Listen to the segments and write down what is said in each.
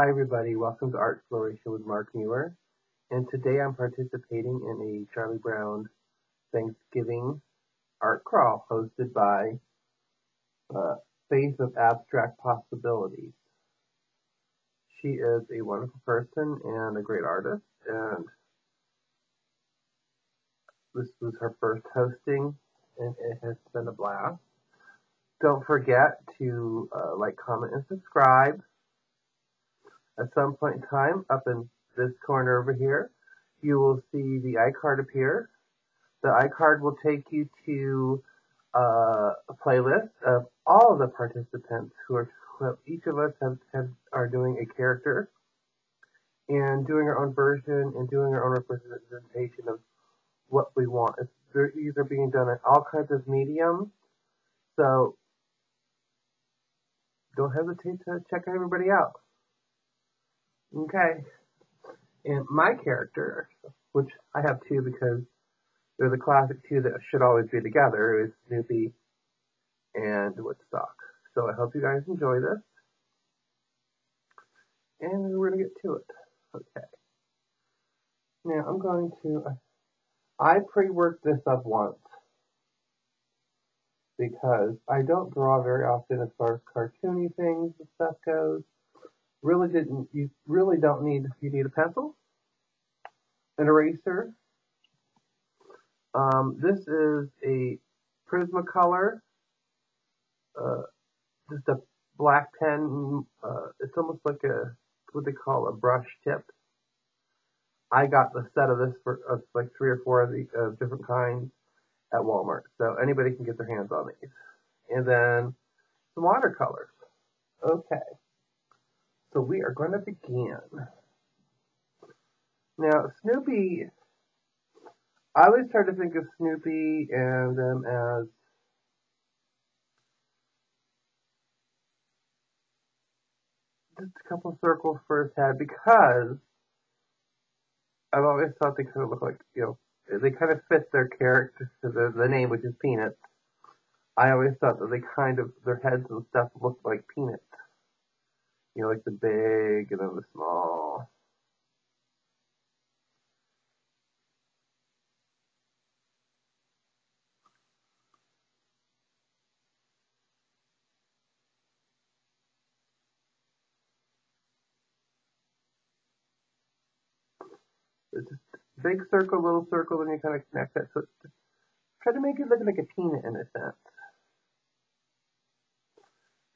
Hi everybody, welcome to Art Exploration with Mark Muir, and today I'm participating in a Charlie Brown Thanksgiving Art Crawl hosted by Face of Abstract Possibilities. She is a wonderful person and a great artist, and this was her first hosting and it has been a blast. Don't forget to like, comment, and subscribe. At some point in time, up in this corner over here, you will see the iCard appear. The iCard will take you to a playlist of all of the participants who each of us are doing a character and doing our own version and doing our own representation of what we want. These are being done in all kinds of mediums, so don't hesitate to check everybody out. Okay, and my character, which I have two because they're the classic two that should always be together, is Snoopy and Woodstock. So I hope you guys enjoy this, and we're going to get to it. Okay. Now I'm going to, I pre-worked this up once because I don't draw very often as far as cartoony things and stuff goes. You really don't need, you need a pencil, an eraser. This is a Prismacolor, just a black pen. It's almost like a, what they call a brush tip. I got the set of this for like 3 or 4 of the different kinds at Walmart, so anybody can get their hands on these. And then some watercolors. Okay. So we are going to begin. Now, Snoopy, I always try to think of Snoopy and them as just a couple circles for his head, because I've always thought they kind of look like, you know, they kind of fit their character, so the name, which is Peanuts. I always thought that they kind of, their heads and stuff looked like peanuts. You know, like the big and then the small. It's just big circle, little circle, and you kind of connect that. So just try to make it look like a peanut in a sense.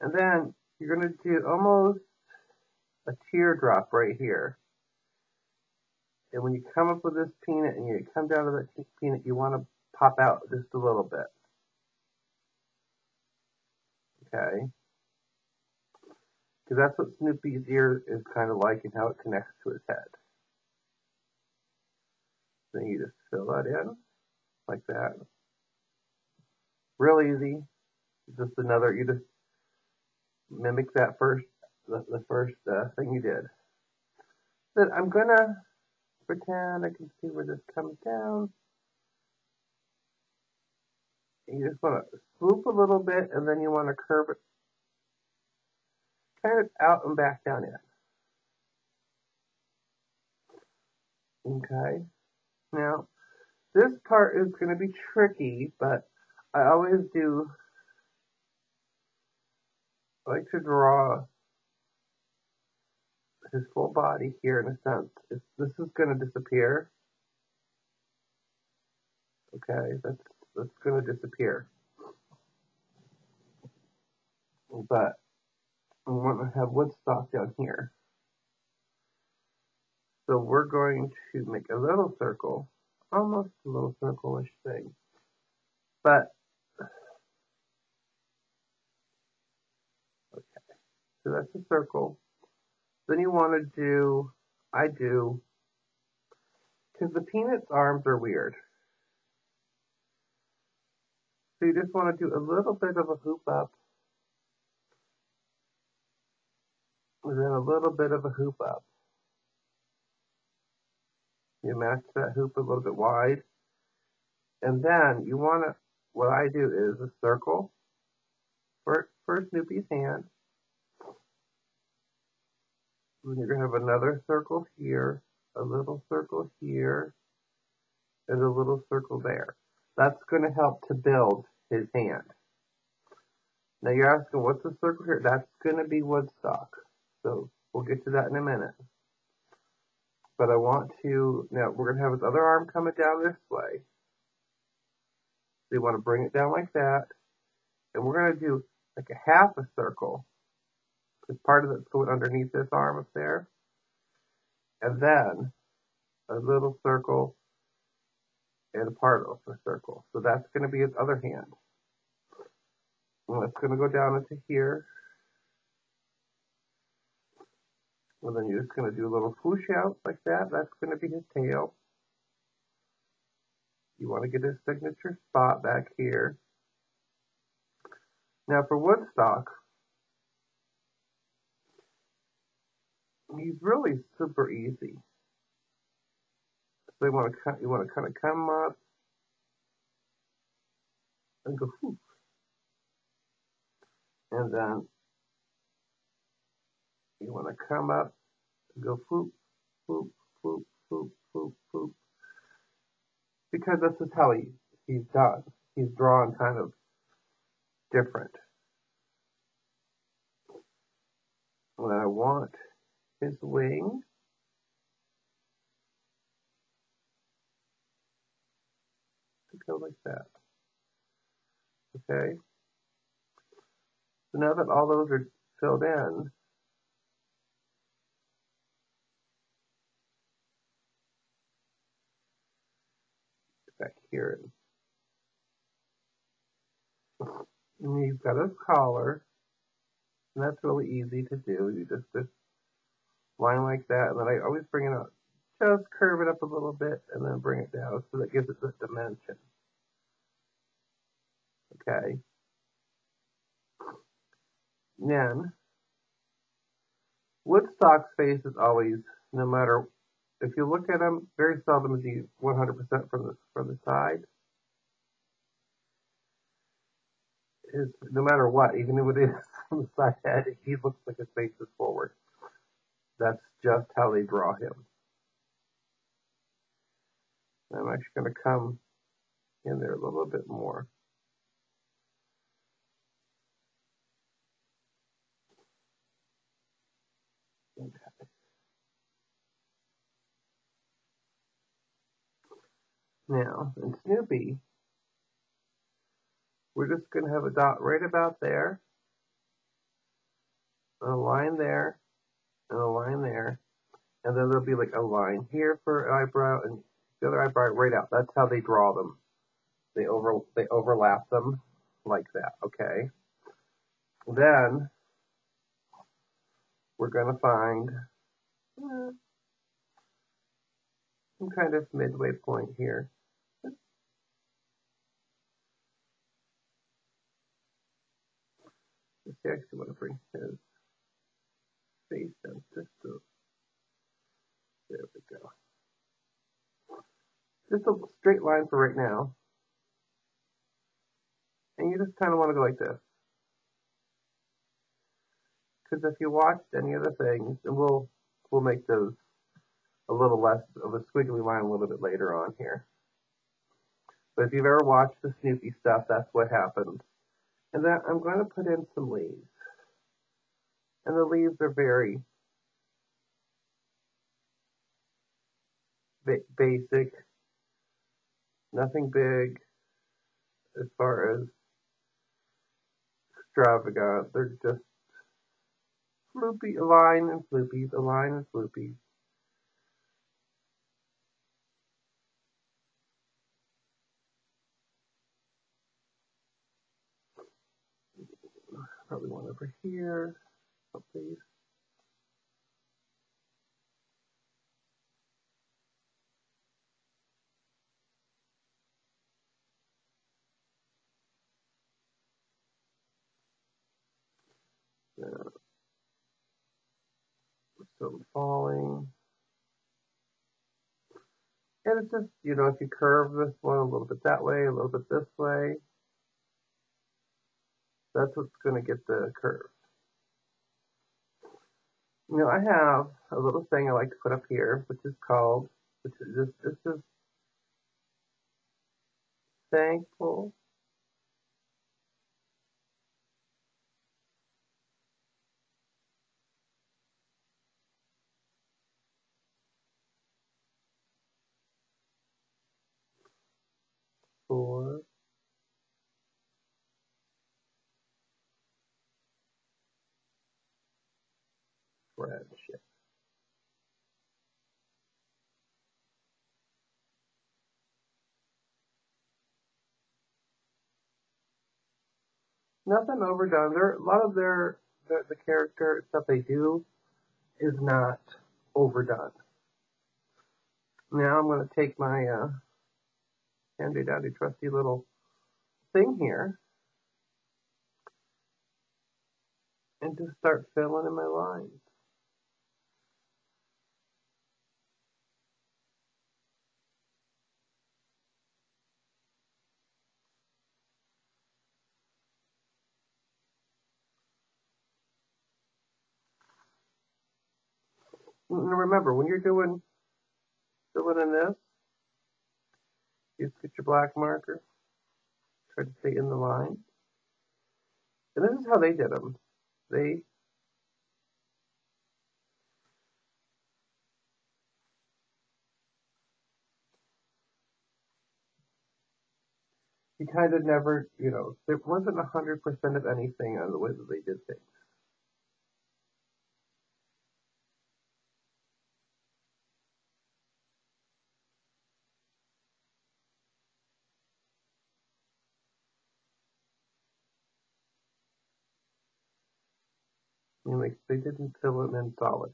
And then you're going to do almost a teardrop right here. And when you come up with this peanut and you come down to that peanut, you want to pop out just a little bit. Okay. Because that's what Snoopy's ear is kind of like and how it connects to his head. Then you just fill that in like that. Real easy. Just another, you just mimic that first, the first thing you did. Then I'm gonna pretend I can see where this comes down. And you just want to swoop a little bit, and then you want to curve it kind of out and back down in. Okay. Now, this part is going to be tricky, but I always do. I like to draw his full body here in a sense. This is going to disappear. Okay, that's going to disappear. But I want to have Woodstock down here. So we're going to make a little circle, almost a little circle-ish thing. But so that's a circle. Then you want to do, because the peanut's arms are weird. So you just want to do a little bit of a hoop up. And then a little bit of a hoop up. You match that hoop a little bit wide. And then you want to, what I do is a circle for Snoopy's hand. We're going to have another circle here, a little circle here, and a little circle there. That's going to help to build his hand. Now you're asking, what's the circle here? That's going to be Woodstock. So we'll get to that in a minute. But I want to, now we're going to have his other arm coming down this way. So you want to bring it down like that. And we're going to do like a half a circle. Because part of it's going underneath this arm up there. And then a little circle and a part of the circle. So that's going to be his other hand. And that's going to go down into here. And then you're just going to do a little push out like that. That's going to be his tail. You want to get his signature spot back here. Now for Woodstock, he's really super easy. So you want to kind of come up and go whoop. And then you want to come up and go whoop, whoop, whoop, whoop, whoop, whoop. Because this is how he's done. He's drawn kind of different. When I want his wing, to go like that. Okay. So now that all those are filled in, back here. And you've got his collar, and that's really easy to do. You just line like that, and then I always bring it up, just curve it up a little bit, and then bring it down, so that gives it this dimension. Okay. Then, Woodstock's face is always, no matter, if you look at him, very seldom is he 100% from the side. No matter what, even if it is from the side head, he looks like his face is forward. That's just how they draw him. I'm actually going to come in there a little bit more. Okay. Now, in Snoopy, we're just going to have a dot right about there, a line there, and a line there, and then there'll be like a line here for an eyebrow and the other eyebrow right out. That's how they draw them. They overlap them like that, okay? Then we're going to find some kind of midway point here. Let's see, I actually want to bring his face down just so. There we go. Just a straight line for right now. And you just kind of want to go like this. Because if you watched any other things, and we'll make those a little less of a squiggly line a little bit later on here. But if you've ever watched the Snoopy stuff, that's what happens. And then I'm going to put in some leaves. And the leaves are very basic, nothing big as far as extravagant. They're just floopy, a line and floopies, a line and floopies. Probably one over here, oh, please. So falling. And it's just, you know, if you curve this one a little bit that way, a little bit this way, that's what's going to get the curve. You know, I have a little thing I like to put up here, which is called, this is thankful. For friendship. Nothing overdone. A lot of the character stuff they do is not overdone. Now I'm going to take my handy dandy trusty little thing here and just start filling in my lines. And remember, when you're doing filling in this, get your black marker, try to stay in the line. And this is how they did them. You kind of never, you know, there wasn't 100% of anything on the way that they did things. They didn't fill it in solid.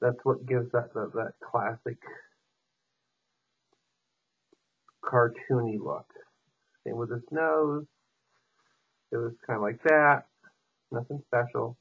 That's what gives that classic cartoony look. Same with his nose. It was kind of like that. Nothing special.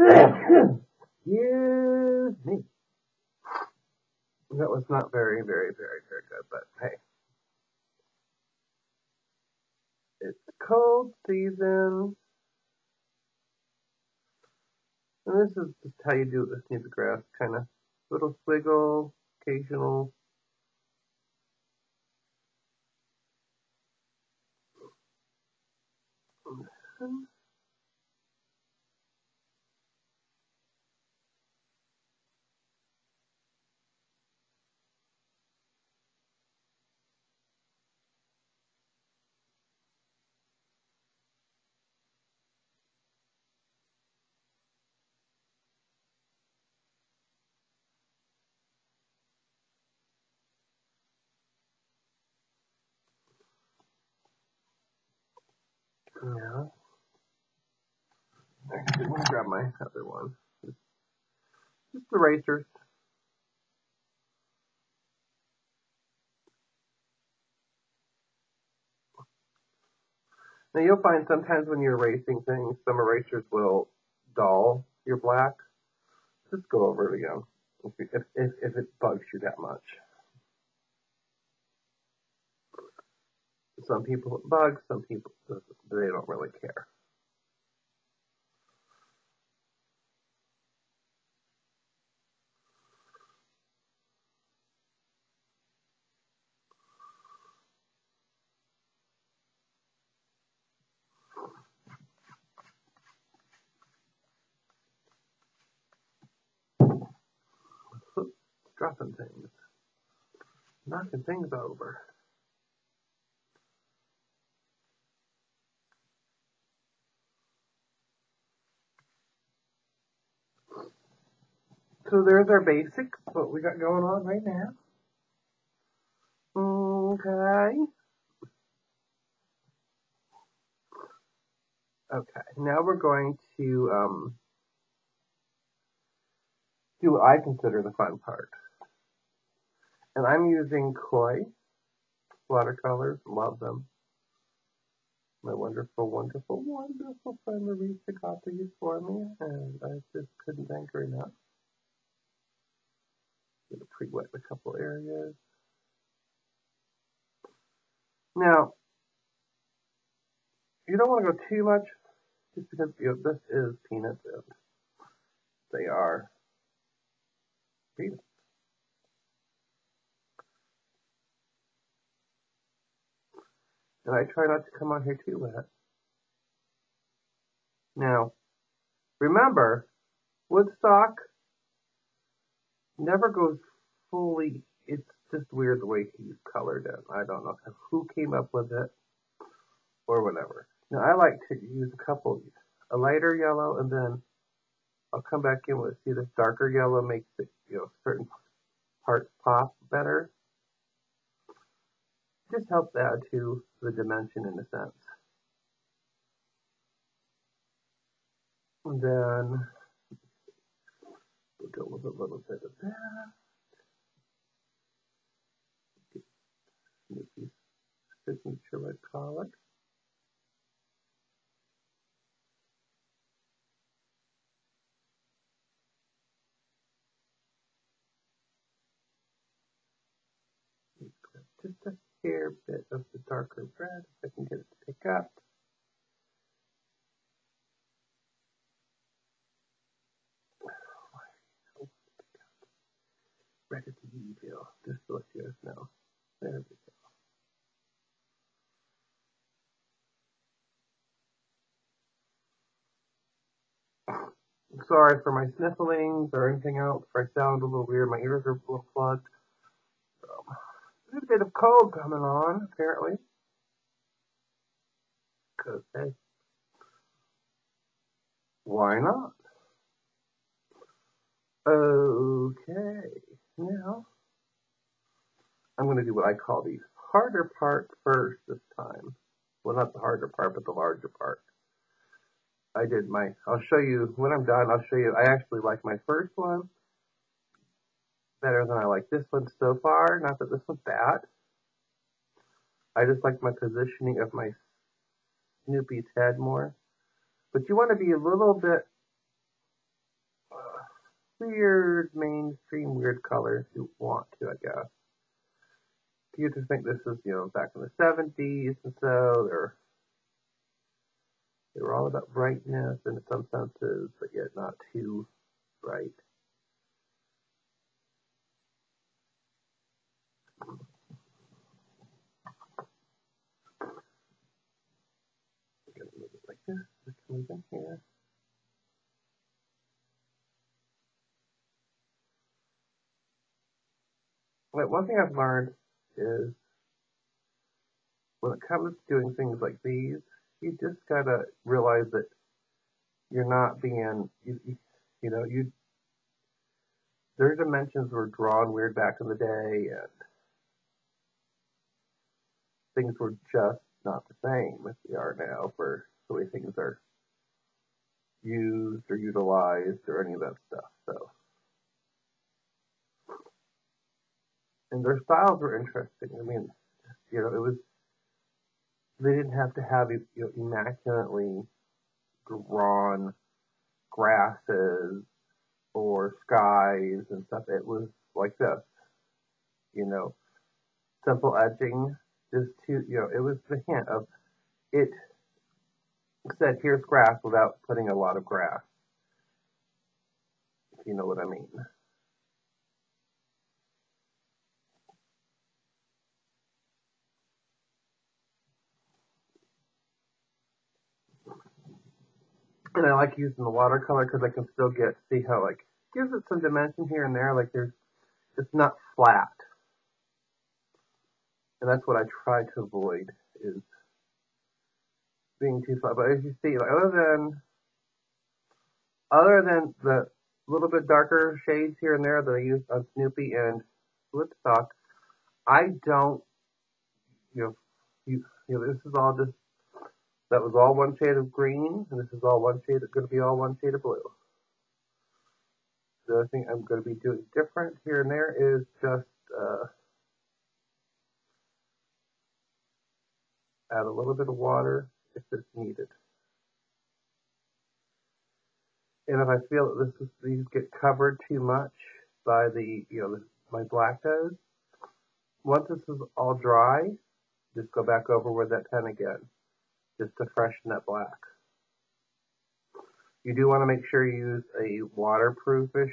Excuse me. That was not very, very, very, very good, but hey. It's cold season. And this is just how you do it with Snoopy grass, kind of little swiggle, occasional. Yeah. Actually, let me grab my other one. Just erasers. Now you'll find sometimes when you're erasing things, some erasers will dull your black. Just go over it again if it bugs you that much. Some people it bugs, some people, they don't really care. Dropping things, knocking things over. So there's our basics, what we got going on right now. Okay. Okay, now we're going to do what I consider the fun part. And I'm using koi watercolors, love them. My wonderful, wonderful, wonderful friend Marisa got these for me, and I just couldn't thank her enough. Gonna pre-wet a couple areas. Now, you don't want to go too much, just because this is peanuts, and they are peanuts. And I try not to come on here too wet. Now, remember, Woodstock never goes fully. It's just weird the way he's colored it. I don't know who came up with it or whatever. Now, I like to use a couple, a lighter yellow, and then I'll come back in with, see, this darker yellow makes it, certain parts pop better. Just help add to the dimension in a sense. And then we'll go with a little bit of that. Get Snoopy's signature red color. Just a hair bit of the darker red, if I can get it to pick up. Red is evil, just to let you guys know. There we go. I'm sorry for my snifflings or anything else. I sound a little weird. My ears are a little plugged. There's a bit of cold coming on, apparently. Because, hey, why not? Okay, now I'm going to do what I call the harder part first this time. Well, not the harder part, but the larger part. I'll show you, when I'm done, I'll show you, I actually like my first one better than I like this one so far. Not that this one's bad. I just like my positioning of my Snoopy's head more. But you want to be a little bit weird, mainstream, weird colors. You want to, I guess. You just think this is, back in the 70s, and so they were all about brightness in some senses, but yet not too bright. Moving here. But one thing I've learned is when it comes to doing things like these, you just gotta realize that you're not being, their dimensions were drawn weird back in the day, and things were just not the same as they are now for the way things are used or utilized or any of that stuff. So, and their styles were interesting. I mean, it was, they didn't have to have immaculately drawn grasses or skies and stuff. It was like this, simple edging is to, you know, it was the hint of, it said here's grass without putting a lot of grass, if you know what I mean. And I like using the watercolor because I can still get, see how, like, gives it some dimension here and there, like there's, it's not flat. And that's what I try to avoid, is being too flat. But as you see, like, other than the little bit darker shades here and there that I use on Snoopy and Woodstock, I don't, you know, this is all just, that was all one shade of green, and this is all one shade, it's going to be all one shade of blue. The other thing I'm going to be doing different here and there is just add a little bit of water if it's needed. And if I feel that these get covered too much by the, you know, my black does, once this is all dry, just go back over with that pen again, just to freshen that black. You do want to make sure you use a waterproofish,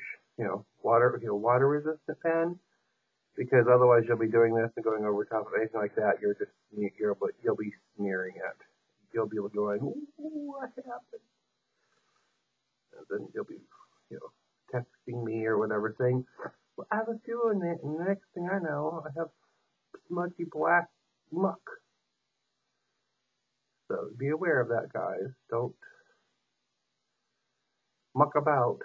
water resistant pen, because otherwise you'll be doing this and going over top of anything like that. You're just, you'll be smearing it. You'll be going, what happened? And then you'll be, texting me or whatever, saying, well, I was doing it, and the next thing I know, I have smudgy black muck. So be aware of that, guys. Don't muck about.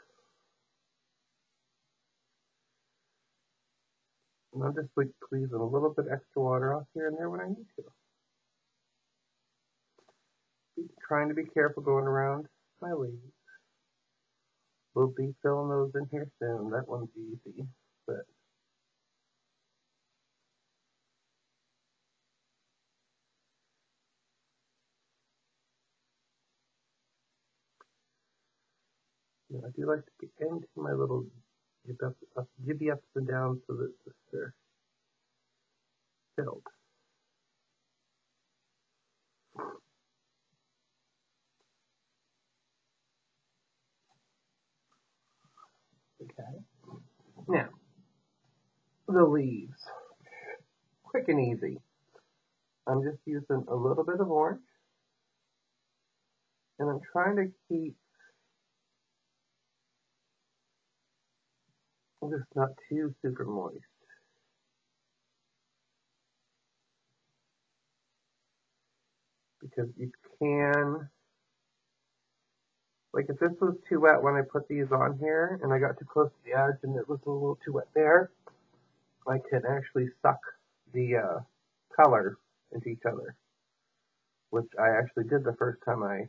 And I'm just squeezing a little bit extra water off here and there when I need to. Trying to be careful going around my leaves. We'll be filling those in here soon. That one's easy, but. I do like to get into my little jibby ups and downs so that they're filled. Okay. Now, the leaves. Quick and easy. I'm just using a little bit of orange. And I'm trying to keep just not too super moist. Because you can, like if this was too wet when I put these on here and I got too close to the edge and it was a little too wet there, I can actually suck the color into each other, which I actually did the first time I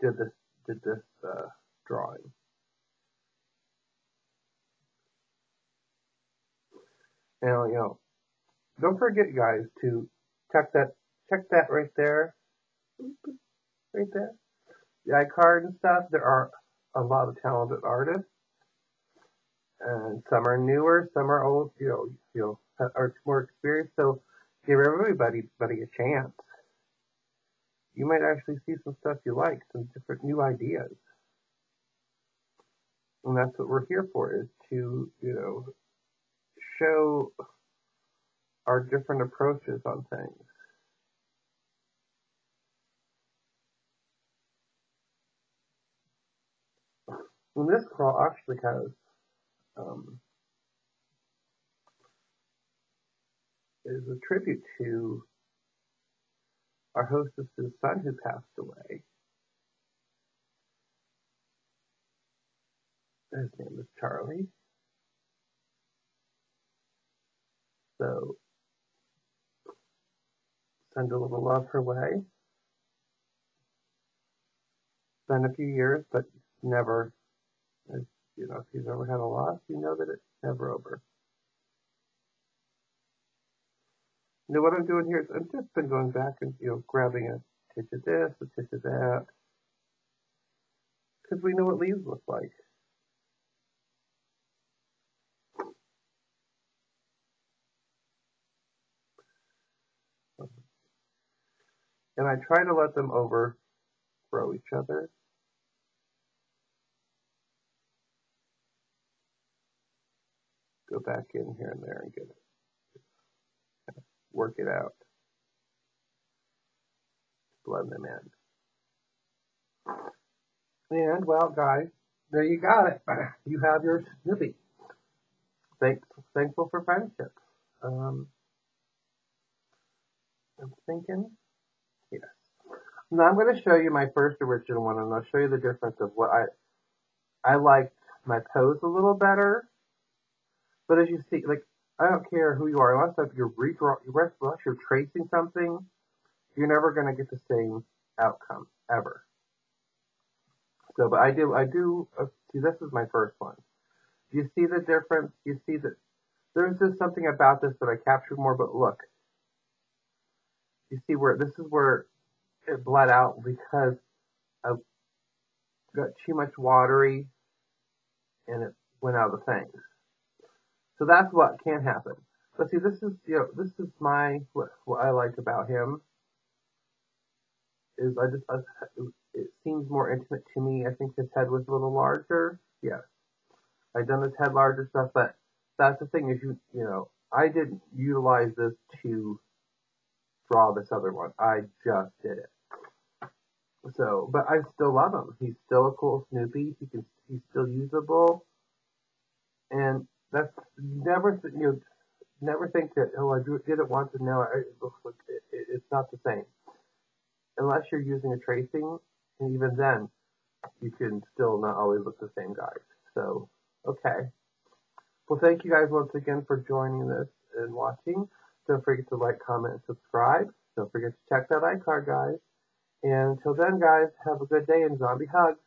did this, drawing. Now, don't forget, guys, to check that right there, right there. The iCard and stuff, there are a lot of talented artists, and some are newer, some are old, are more experienced, so give everybody a chance. You might actually see some stuff you like, some different new ideas. And that's what we're here for, is to, show our different approaches on things. And this crawl actually has, is a tribute to our hostess's son who passed away. His name was Charlie. So, send a little love her way. It's been a few years, but never, if you've ever had a loss, you know that it's never over. Now, what I'm doing here is I've just been going back and, grabbing a titch of this, a titch of that, because we know what leaves look like. and I try to let them overgrow each other. Go back in here and there and get it. Work it out. Blend them in. And, well, guys, there you got it. You have your Snoopy. Thankful for friendship. I'm thinking, yes. Now I'm going to show you my first original one, and I'll show you the difference of what I liked my pose a little better. But as you see, like, I don't care who you are, unless you're unless you're tracing something, you're never going to get the same outcome ever. So, but I do see, this is my first one. You see the difference? You see that there's just something about this that I captured more, but look. You see where, this is where it bled out because I got too much watery and it went out of the thing. So that's what can happen. But see, this is, you know, this is my, what I like about him is it seems more intimate to me. I think his head was a little larger. Yes. I've done his head larger stuff, but that's the thing is you know, I didn't utilize this to draw this other one. I just did it. So, but I still love him. He's still a cool Snoopy. He's still usable. And that's never think that, oh, I did it once and now it looks like it's not the same. Unless you're using a tracing, and even then, you can still not always look the same, guys. So, okay. Well, thank you guys once again for joining this and watching. Don't forget to like, comment, and subscribe. Don't forget to check that iCard, guys. And until then, guys, have a good day and zombie hugs.